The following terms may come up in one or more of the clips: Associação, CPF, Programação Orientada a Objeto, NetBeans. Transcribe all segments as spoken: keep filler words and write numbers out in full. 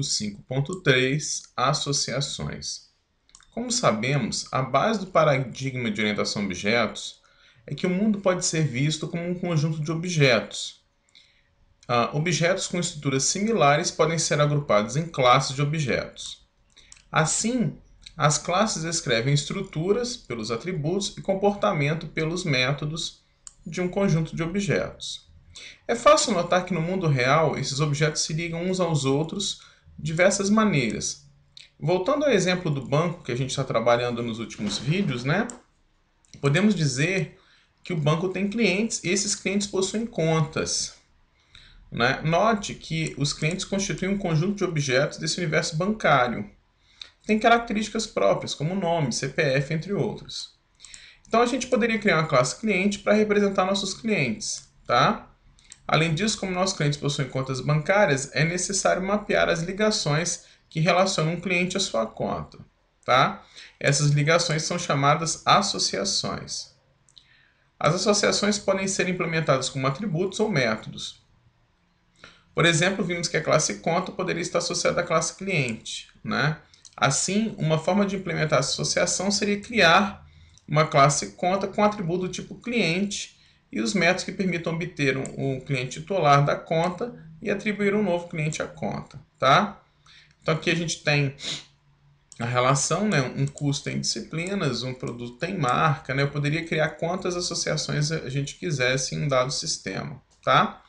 tópico cinco ponto três, associações. Como sabemos, a base do paradigma de orientação a objetos é que o mundo pode ser visto como um conjunto de objetos. Uh, objetos com estruturas similares podem ser agrupados em classes de objetos. Assim, as classes descrevem estruturas pelos atributos e comportamento pelos métodos de um conjunto de objetos. É fácil notar que no mundo real, esses objetos se ligam uns aos outros de diversas maneiras. Voltando ao exemplo do banco que a gente está trabalhando nos últimos vídeos, né? Podemos dizer que o banco tem clientes e esses clientes possuem contas, né? Note que os clientes constituem um conjunto de objetos desse universo bancário. Tem características próprias, como nome, C P F, entre outros. Então, a gente poderia criar uma classe cliente para representar nossos clientes, tá? Além disso, como nossos clientes possuem contas bancárias, é necessário mapear as ligações que relacionam um cliente à sua conta, tá? Essas ligações são chamadas associações. As associações podem ser implementadas como atributos ou métodos. Por exemplo, vimos que a classe conta poderia estar associada à classe cliente, né? Assim, uma forma de implementar a associação seria criar uma classe conta com atributo do tipo cliente e os métodos que permitam obter um, um cliente titular da conta e atribuir um novo cliente à conta, tá? Então, aqui a gente tem a relação, né? Um custo em disciplinas, um produto tem marca, né? Eu poderia criar quantas associações a gente quisesse em um dado sistema, tá?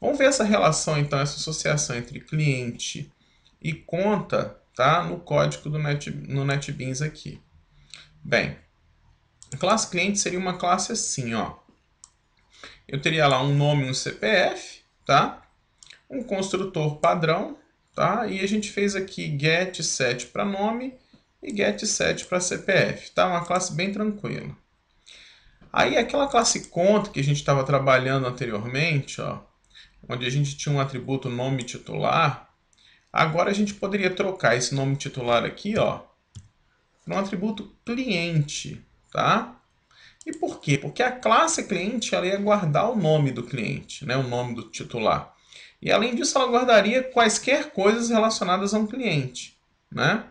Vamos ver essa relação, então, essa associação entre cliente e conta, tá? No código do Net, no NetBeans aqui. Bem, a classe cliente seria uma classe assim, ó. Eu teria lá um nome e um C P F, tá? Um construtor padrão, tá? E a gente fez aqui get set para nome e get set para C P F, tá? Uma classe bem tranquila. Aí aquela classe conta que a gente estava trabalhando anteriormente, ó, onde a gente tinha um atributo nome titular, agora a gente poderia trocar esse nome titular aqui, ó, para um atributo cliente, tá? E por quê? Porque a classe cliente ela ia guardar o nome do cliente, né? O nome do titular. E além disso, ela guardaria quaisquer coisas relacionadas a um cliente, né?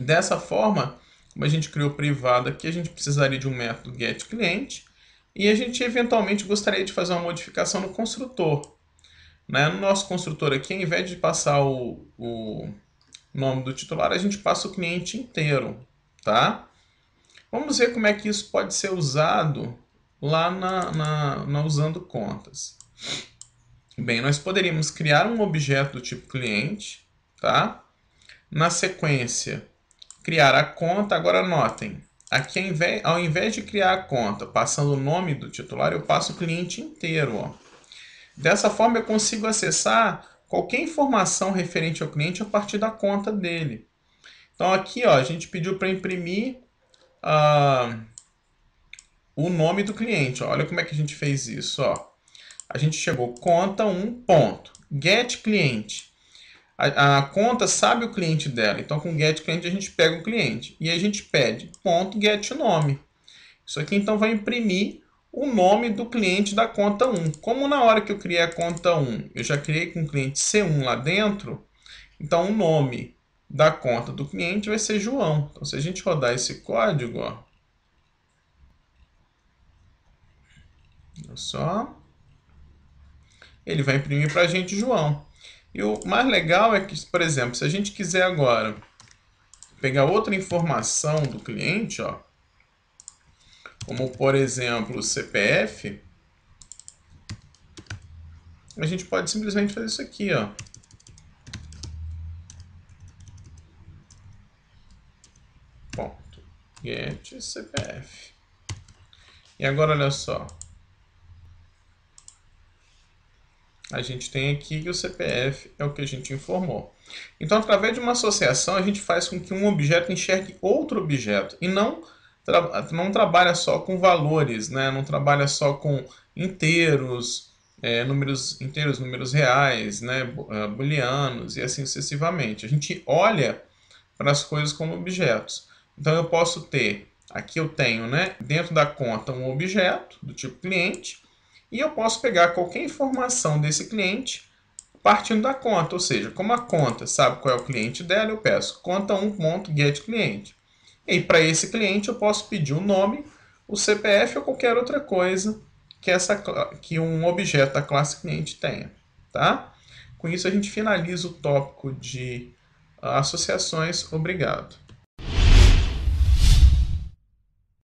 Dessa forma, como a gente criou privado aqui, a gente precisaria de um método get cliente e a gente eventualmente gostaria de fazer uma modificação no construtor, né? No nosso construtor aqui, ao invés de passar o, o nome do titular, a gente passa o cliente inteiro, tá? Vamos ver como é que isso pode ser usado lá na, na, na usando contas. Bem, nós poderíamos criar um objeto do tipo cliente, tá? Na sequência, criar a conta. Agora notem, aqui ao invés, ao invés de criar a conta passando o nome do titular, eu passo o cliente inteiro, ó. Dessa forma eu consigo acessar qualquer informação referente ao cliente a partir da conta dele. Então aqui, ó, a gente pediu para imprimir Uh, o nome do cliente. Olha como é que a gente fez isso, ó. A gente chegou conta um ponto get cliente. A, a conta sabe o cliente dela, então com get cliente a gente pega o cliente e a gente pede ponto get nome. Isso aqui então vai imprimir o nome do cliente da conta um. Como na hora que eu criei a conta um, eu já criei com o cliente C um lá dentro, então o nome da conta do cliente vai ser João. Então, se a gente rodar esse código, ó, olha só, ele vai imprimir para a gente João. E o mais legal é que, por exemplo, se a gente quiser agora pegar outra informação do cliente, ó, como por exemplo o C P F, a gente pode simplesmente fazer isso aqui, ó. Get C P F. E agora olha só, a gente tem aqui que o C P F é o que a gente informou. Então, através de uma associação, a gente faz com que um objeto enxergue outro objeto e não, tra não trabalha só com valores, né? Não trabalha só com inteiros, é, números inteiros, números reais, né? Booleanos e assim sucessivamente. A gente olha para as coisas como objetos. Então, eu posso ter, aqui eu tenho, né, dentro da conta um objeto do tipo cliente, e eu posso pegar qualquer informação desse cliente, partindo da conta, ou seja, como a conta sabe qual é o cliente dela, eu peço conta um ponto get cliente. E para esse cliente eu posso pedir o nome, o C P F ou qualquer outra coisa que, essa, que um objeto da classe cliente tenha. Tá? Com isso a gente finaliza o tópico de associações. Obrigado.